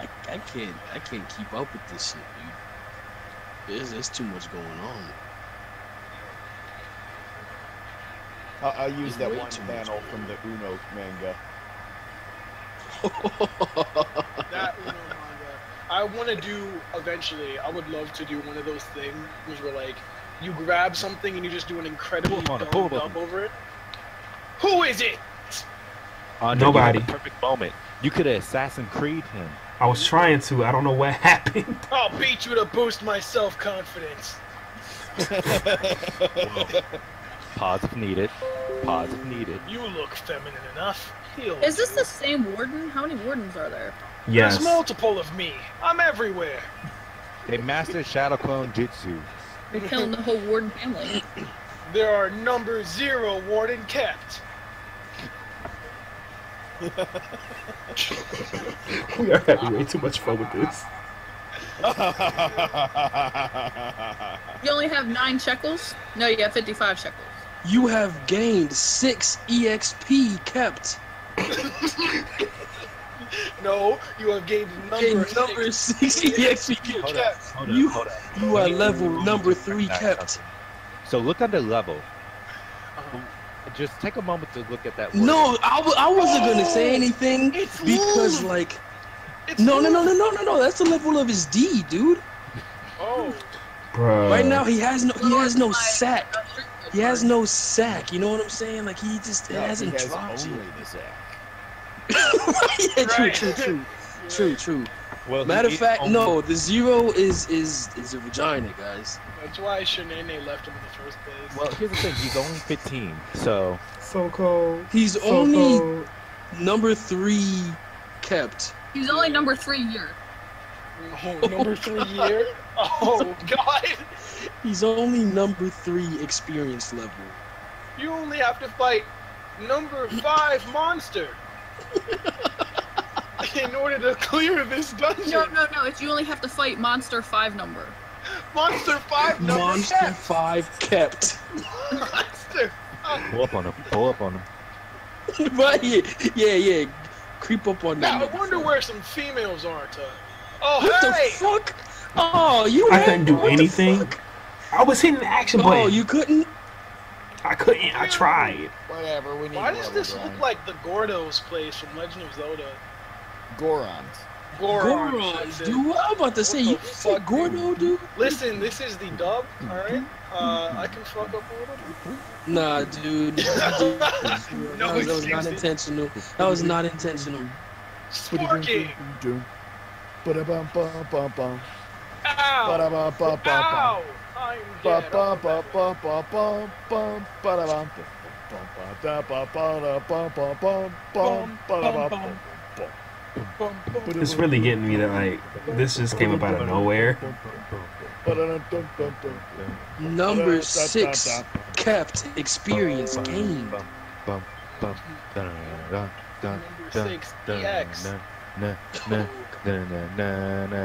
I, I can't I can't keep up with this shit, dude. There's, there's too much going on. I'll, I'll use there's that one panel from the Uno manga. That Uno manga. I want to do eventually. I would love to do one of those things where like you grab something and you just do an incredible dump over it. Who is it? Uh, Nobody. Perfect moment. You could have Assassin Creed him. I was trying to. I don't know what happened. I'll beat you to boost my self confidence. Pause if needed. Pause if needed. You look feminine enough. Is this the same warden? How many wardens are there? Yes. There's multiple of me. I'm everywhere. They mastered Shadow Clone Jutsu. They're killing the whole warden family. There are number zero warden kept. We are having way too much fun with this. You only have nine shekels? No, you have fifty-five shekels. You have gained six E X P kept. No, you have gained number six. Number six E X P kept. You, you are level number three kept. So look under level. Just take a moment to look at that word. No, I, w I wasn't oh, gonna say anything it's because low. like. It's no, no, no, no, no, no, no. That's the level of his D, dude. Oh, bro. Right now he has no, he has no sack. He has no sack. You know what I'm saying? Like he just no, hasn't he has dropped only you. The sack. Yeah, right. True, true, true, yeah. true, true. Well, matter of fact, only... no, the zero is is is a vagina, guys. That's why Shanae left him in the first place. Well, here's the thing: he's only fifteen, so so cold. He's so only cold. number three kept. He's only number three year. Oh, number three year? Oh god. He's only number three experience level. You only have to fight number five monster. in order to clear this dungeon. No, no, no. It's you only have to fight monster five number. Monster five number. Monster kept. five kept. Monster. Five. Pull up on him. Pull up on him. Right? Yeah, yeah. Creep up on now, them. Now I wonder where some females are, Tug. Oh, what hey! What the fuck? Oh, you. I couldn't do what anything. I was hitting the action button. Oh, you couldn't. I couldn't. I tried. Whatever. We need. Why does this look on. like the Gordo's place from Legend of Zelda? Gorons. Gorons. Gorons. Dude, what I'm about to say, you said Gordo, dude. Listen, this is the dub. All right. Uh, I can fuck up a little bit. Nah, dude. dude. no, that was, that was not intentional. That was not intentional. Sparky. Ba-da-bum-bum-bum-bum. Ow. Ba-da-bum-bum-bum-bum. Ow. I'm dead. It's really getting me that, like, this just came up out of nowhere. Number six kept experience gained. Number six D X.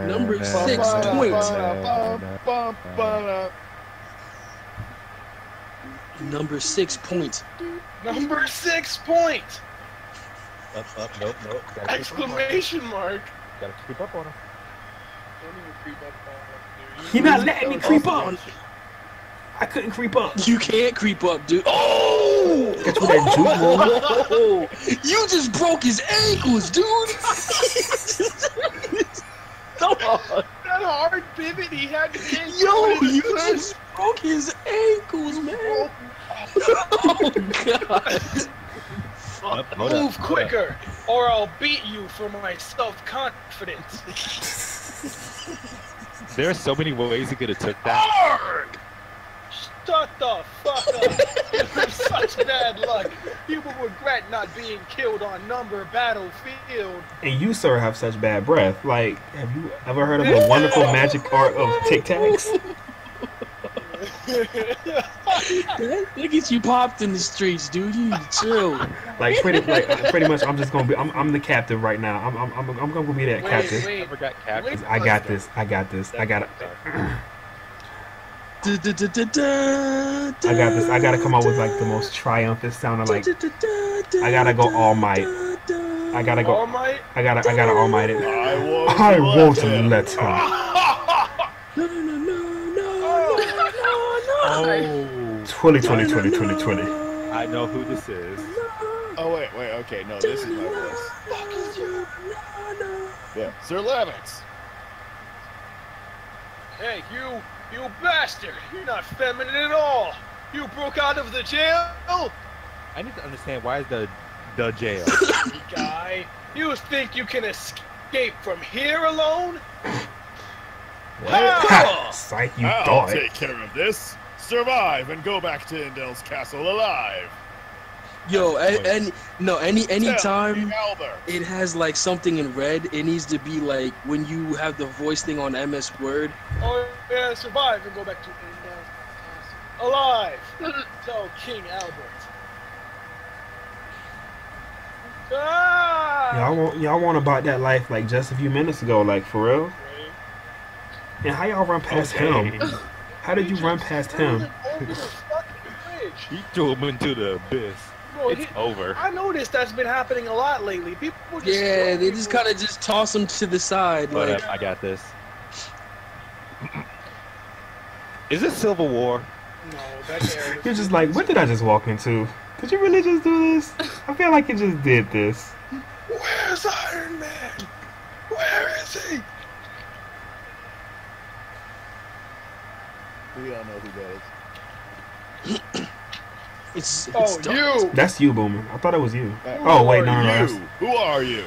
Number six points. Number six point. Number six point. Up, up, nope, nope. Gotta Exclamation mark. Gotta creep up on him. Don't even creep up on him, dude. You're not letting me creep up. I couldn't creep up. You can't creep up, dude. Oh! That's what I do, bro. You just broke his ankles, dude. Come on. That hard pivot he had to get. Yo, you just broke his ankles, man. Oh, God. Up, up, move up, quicker, up. Or I'll beat you for my self-confidence. There are so many ways you could have took that. Arrgh! Shut the fuck up. You're such bad luck. You will regret not being killed on number battlefield. And you, sir, have such bad breath. Like, have you ever heard of the wonderful magic art of tic-tacs? Look at you popped in the streets, dude. You need to chill. Like pretty, like pretty much. I'm just gonna be. I'm, I'm the captain right now. I'm, I'm, I'm, I'm gonna be that wait, captain. Wait, I, got captain. I got this. I got this. I got it. I got this. I gotta come up with like the most triumphant sound. Of, like I gotta go all might. I gotta go. All might. I gotta. I gotta all might it. I won't. I won't let him. No, no, no, no. Oh. twenty twenty twenty twenty. I know who this is. Oh wait, wait, okay, no, this is my voice. Yeah, Sir Lavix. Hey, you, you bastard! You're not feminine at all. You broke out of the jail. I need to understand why is the the jail. Guy, you think you can escape from here alone? How? Psych, you I'll die. Take care of this. Survive and go back to Indel's castle alive. Yo, and, and no, any any time it has like something in red, it needs to be like when you have the voice thing on M S Word. Oh yeah, survive and go back to Indel's castle alive. Tell King Albert. Ah! Y'all want y'all want about that life like just a few minutes ago, like for real. Right. And how y'all run past okay. him? How did you run past him? He threw him into the abyss. Bro, it's he, over. I noticed that's been happening a lot lately. People just yeah, they people. just kind of just toss him to the side. But like. uh, I got this. Is it Civil War? No, that's You're just like, what did I just walk into? Did you really just do this? I feel like you just did this. Where's Iron Man? Where is he? We all know who that is. it's, it's oh, you! That's you, Boomer. I thought it was you. Who oh, wait, no, no, no. Who are you?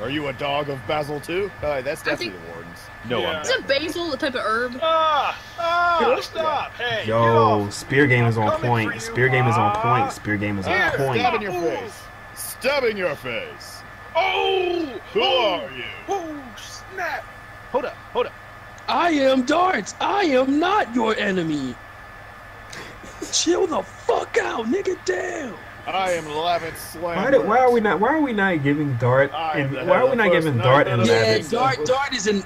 Are you a dog of Basil, too? Uh, that's definitely think... the warden's. No, yeah. I'm Isn't basil the type of herb? Ah! Ah! Stop! Hey! Yo, spear game is on point. Spear game is on point. Spear game is on point. Stab in your face. Stab in your face. Oh! Who oh, are you? Oh, snap! Hold up, hold up. I am Darts. I am not your enemy. Chill the fuck out, nigga. Damn. I am Lavitt Slammer. Why, why are we not? Why are we not giving Dart? And, why are we not giving Dart and Lavitt? Yeah, Dart. Dart is an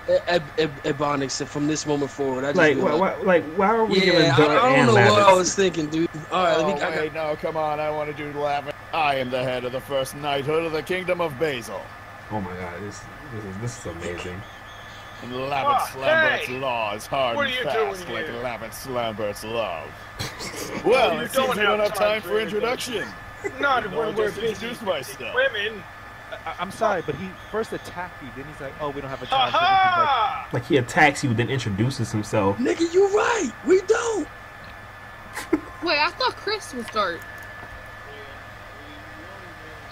ebonics from this moment forward. I just like, why, why, like, why are we yeah, giving Dart and Lavitt? I don't know Lavitt? What I was thinking, dude. All right, oh, let me. I wait, got... no, come on. I want to do Lavitt. I am the head of the first knighthood of the Kingdom of Basil. Oh my God, this this is this is amazing. And Lavitt oh, Lambert's hey. law is hard and fast, like Lavitt Lambert's love. Well, no, you don't have enough time, time for introduction. Not you know, when we're introduced by stuff. Women. I I'm sorry, but he first attacked you, then he's like, "Oh, we don't have a time." Aha! Like, like he attacks you, then introduces himself. Nigga, you right. We don't. Wait, I thought Chris was Dart.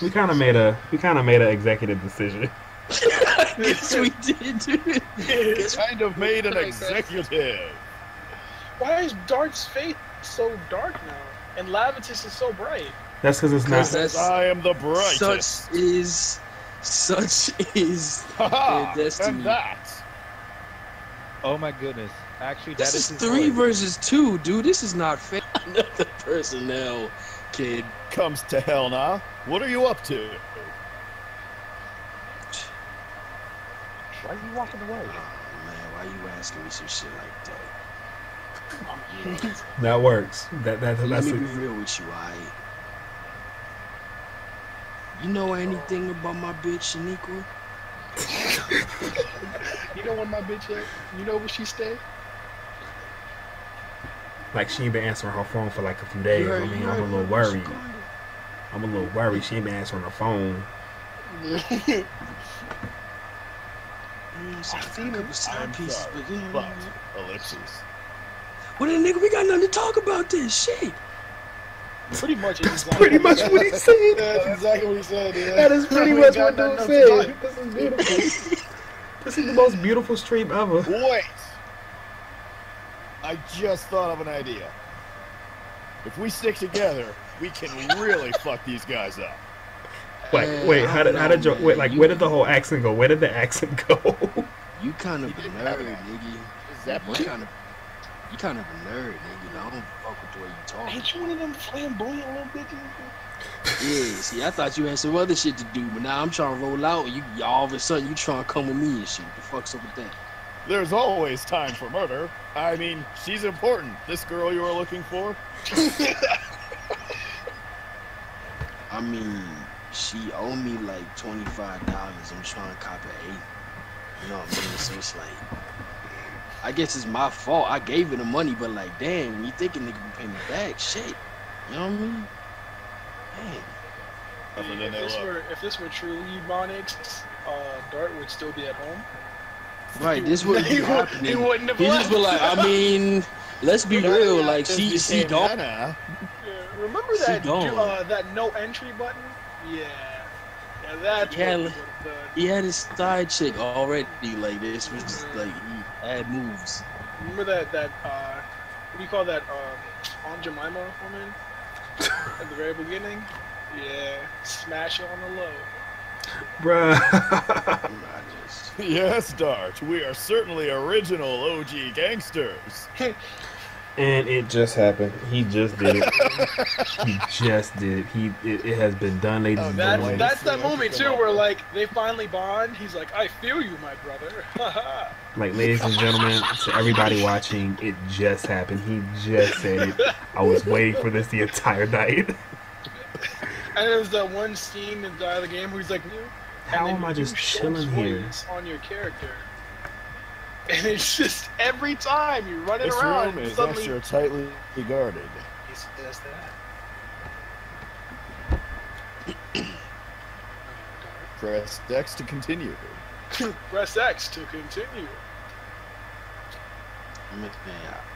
We kind of made a we kind of made an executive decision. I guess we did, dude. It's kind of made an executive. Why is Dart's fate so dark now? And Lavitus is so bright. That's because it's not. That's, I am the brightest. Such is, such is their destiny. And that. Oh my goodness! Actually, this that is, is three versus two, dude. This is not fair. Another personnel, kid. Comes to hell now. What are you up to? Why are you walking away? Oh, man, why are you asking me some shit like that? Yeah. That works. That that that's. Let me be real with you, I. You know anything about my bitch, Shaniqua? You know what my bitch is? You know where she stay? Like she ain't been answering her phone for like a few days. Heard, I mean, I'm a little worried. I'm a little worried. She ain't been answering her phone. So I think it was time pieces, but you know. But, ellipses. Well then, nigga, we got nothing to talk about this shit. Pretty much. That's pretty much what he said. That's exactly what he said. Yeah. That is pretty much what dude said. This is beautiful. This is the most beautiful stream ever. Wait. I just thought of an idea. If we stick together, we can really fuck these guys up. Like, wait, wait, how did, know, how did you, man. wait, like, you, where did the whole accent go? Where did the accent go? You kind of a nerd, nigga. Is that you kind of, you kind of a nerd, nigga. I don't fuck with the way you talk. Ain't you one of them flamboyant little bitches? Yeah, see, I thought you had some other shit to do, but now I'm trying to roll out, and you, all of a sudden, you trying to come with me and shit. What the fuck's up with that? There's always time for murder. I mean, she's important. This girl you were looking for? I mean... She owed me like twenty-five dollars. I'm trying to cop an eight. You know what I mean? So it's like, I guess it's my fault. I gave her the money, but like, damn, when you think a nigga can pay me back, shit. You know what I mean? Dang. If this were, if this were truly Ebonics, uh, Dart would still be at home. Right, this wouldn't be happening. He wouldn't have left. He just be like, I mean, let's be real. Like, she, she gone. Yeah, remember that, uh, that no entry button? Yeah, yeah, that's he had, he had his side chick already like this, which is like he had moves. Remember that that uh, what do you call that um, Aunt Jemima woman at the very beginning? Yeah, smash it on the low, bruh. Yes, Dart, we are certainly original O G gangsters. And it just happened. He just did it. He just did it. He it, it has been done, ladies and gentlemen. That's that moment too, where like they finally bond. He's like, "I feel you, my brother." Like, ladies and gentlemen, to everybody watching, it just happened. He just said it. I was waiting for this the entire night. And it was that one scene in the other game where he's like, "How am I just chilling here?" On your character. And it's just every time you run it around. This room is suddenly... extra tightly guarded. Yes, that's that. Press X to continue. Press X to continue.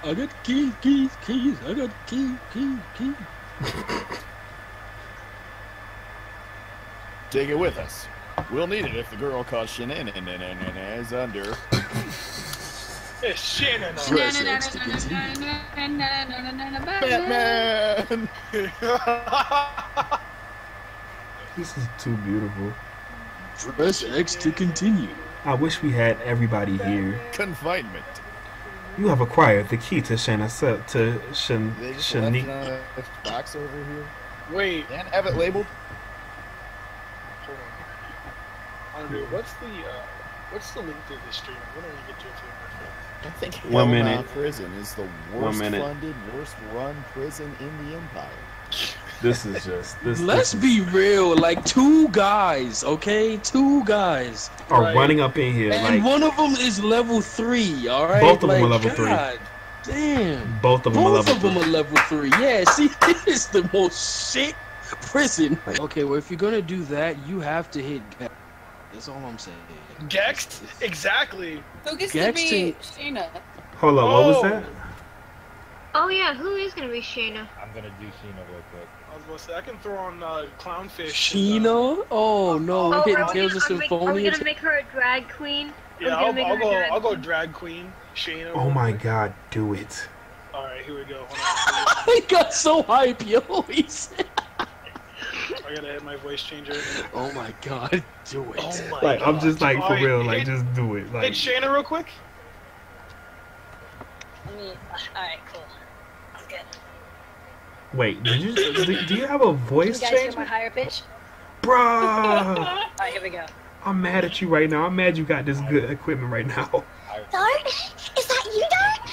I got keys, keys, keys. I got keys, keys, keys. Take it with us. We'll need it if the girl calls shenanigans under. It's shenanigans. Batman. This is too beautiful. Press X to continue. I wish we had everybody here. Confinement. You have acquired the key to Shana. To Shan. Shanique. Box over here. Wait. Dan, have it labeled? Hold on. Andre, what's the uh, what's the link to this stream? When are you get to it? I think One Minute Prison is the worst funded, worst run prison in the empire. This is just. This, Let's this is... be real. Like two guys, okay, two guys are right? running up in here, and like, one of them is level three. All right, both of like, them are level God. three. Damn. Both of them, Both are, level of them are level three. Yeah, see, it's the most shit prison. Okay, well, if you're gonna do that, you have to hit Gex. That's all I'm saying. Gex? Exactly. Who gets Gex to be Shayna? Hold on, oh. what was that? Oh, yeah, who is gonna be Shayna? I'm gonna do Shayna real quick. I was gonna say, I can throw on uh, Clownfish. Shayna? Uh, oh, no. Oh, are, we gonna, make, are we gonna make her a drag queen? Yeah, I'll, I'll go. I'll go drag queen, Shayna. Oh my God, do it! All right, here we go. He got so hype, yo. I gotta hit my voice changer. Oh my God, do it! Oh my like God. I'm just like for real, like just do it. Like, hit Shayna real quick. Let me. All right, cool. I'm good. Wait, did you? do, do you have a voice changer? You guys changer? hear my higher pitch? Bruh. All right, here we go. I'm mad at you right now. I'm mad you got this good equipment right now. Darn? Is that you, Darn?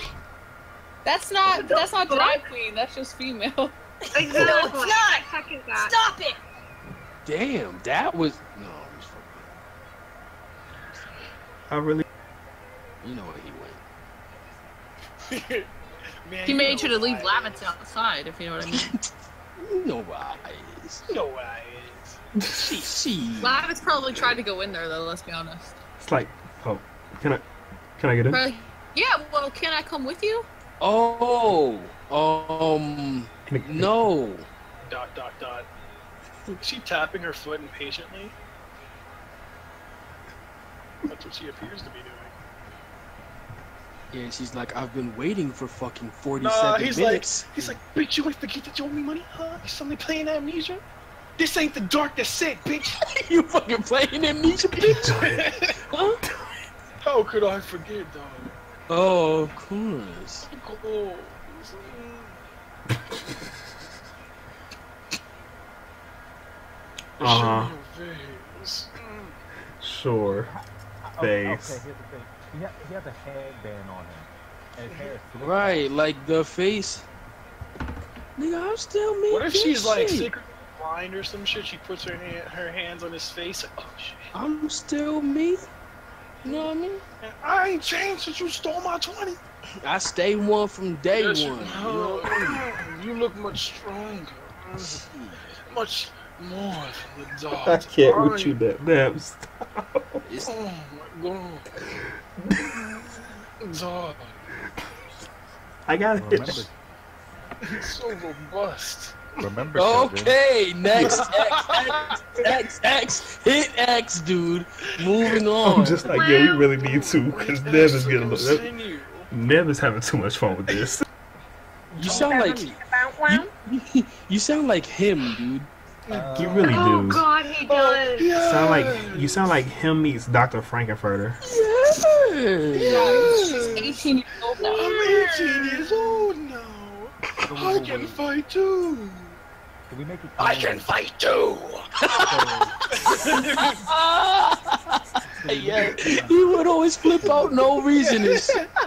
That's not, that's not drag queen. That's just female. No, it's not. Stop it. Damn, that was... No, it was fucking... I really... You know where he went. Man, he made sure to leave Lavitz outside, if you know what I mean. You know why it is. You know why it is. Lavitz probably tried to go in there though. Let's be honest. It's like, oh, can I, can I get in? Uh, yeah. Well, can I come with you? Oh, um, I, no. Dot dot dot. Is she tapping her foot impatiently? That's what she appears to be doing. Yeah, she's like, I've been waiting for fucking forty-seven nah, he's minutes. Like, he's like, bitch, you forget that you owe me money, huh? You suddenly playing Amnesia? This ain't the dark that's sick, bitch. You fucking playing Amnesia, bitch? Huh? How could I forget, dog? Oh, of course. Oh, uh-huh. Sure. Thanks. Okay, here's the thing. He has, he has a headband on him. And his hair is slick. Right, like the face. Nigga, I'm still me. What if she's like secret? Blind or some shit, she puts her hand, her hands on his face. Like, oh shit. I'm still me. You know what I mean? And I ain't changed since you stole my twenty. I stay one from day yes, one. No, you, know you look much stronger. Much more than the dog. I can't I with you that damn stop. Oh my God. Dog. I gotta hit it. It's so robust. Remember okay, children. Next, X, X, X, X, hit X, dude. Moving on. I'm just like, yeah, we really need to, because Nev is getting look. Nev is having too much fun with this. You sound like you, you, you sound like him, dude. Uh, you really do. Oh God, he does. Yes. Sound like you sound like him meets Doctor Frankenfurter. Yes. yes. She's eighteen years old now. I'm eighteen years old now. I can fight too. Can we make it I can fight too. Yeah, he would always flip out no reason. And shit.